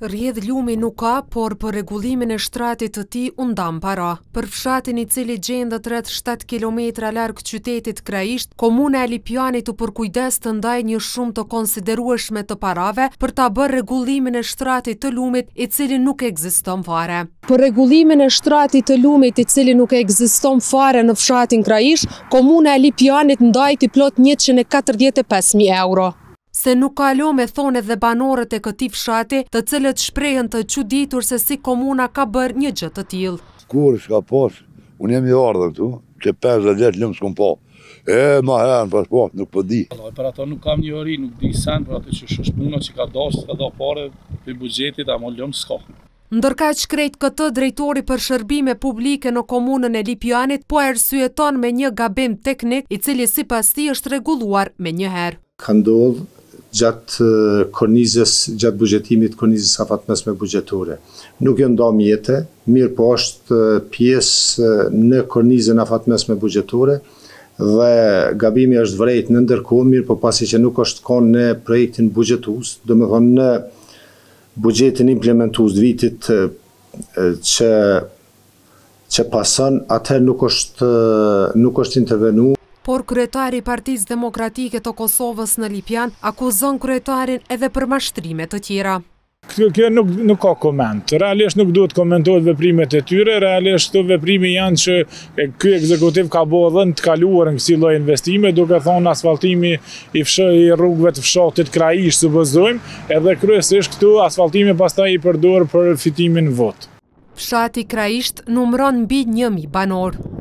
Rjedh Ljumi nuk ka, por për regullimin e shtratit të ti undam para. Për fshatin i cili gjendet rreth 7 km larg qytetit Krajisht, komuna e Lipjanit u përkujdes të ndaj një shumë të konsiderueshme të parave për ta bërë regullimin e shtratit të lumit i cili nuk ekziston fare. Për regullimin e shtratit të lumit i cili nuk ekziston fare në fshatin Krajisht, komuna e Lipjanit ndajti plot 145.000 euro. Se nuk kalo me thone dhe banorët e këtij fshati, të cilët shprehen të çuditur se si komuna ka bërë një gjë të tillë. Kur s'ka pas, unë jam i ardhur këtu, që 50 vjet lum s'kom pa. Ma herën pas po, nuk po di. Për ato nuk kam një ori, nuk di sen, për ato që është puna që ka dashur, ka dhënë parë për buxhetit, ama lum s'ka. Ndërkaq shkrejt këtë drejtori për shërbime publike në komunën e Lipjanit po arsyeton me një gabim teknik i cili sipas tij është rregulluar me një herë. Ka ndodhur gjatë bugjetimit konizës afat mesme bugjetore. Nuk janë nda mjete, mirë po është pjesë në konizën afat mesme bugjetore dhe gabimi është vrejt në ndërkohë, mirë po pasi që nuk është konë në projektin bugjetus, do me thonë në bugjetin implementus të vitit që pasan, atëherë nuk është intervenu. Por kryetari i Partisë Demokratike të Kosovës në Lipjan akuzon kryetarin edhe për mashtrime të tjera. Kjo nuk ka koment. Realisht nuk duhet komentohet veprimet e tyre, realisht të veprimi janë që ky ekzekutiv ka bërë dhënë të kaluar në kësi lloj investime, duke thonë asfaltimi i rrugëve të fshatit Krajisht supozojmë, edhe kryesisht këtu asfaltimi pastaj i përdor për fitimin vot. Fshati Krajisht numëron mbi 1.000 banor.